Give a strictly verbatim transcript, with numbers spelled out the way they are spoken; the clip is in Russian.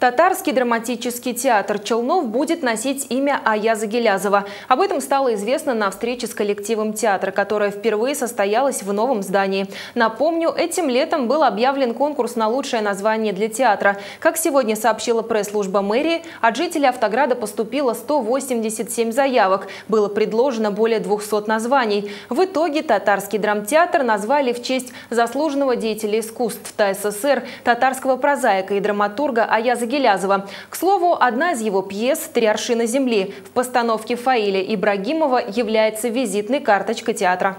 Татарский драматический театр «Челнов» будет носить имя Аяза Гилязова. Об этом стало известно на встрече с коллективом театра, которая впервые состоялась в новом здании. Напомню, этим летом был объявлен конкурс на лучшее название для театра. Как сегодня сообщила пресс-служба мэрии, от жителей Автограда поступило сто восемьдесят семь заявок. Было предложено более двухсот названий. В итоге Татарский драмтеатр назвали в честь заслуженного деятеля искусств ТССР, татарского прозаика и драматурга Аяза Гилязова. Гилязова. К слову, одна из его пьес «Три аршина земли» в постановке Фаиля Ибрагимова является визитной карточкой театра.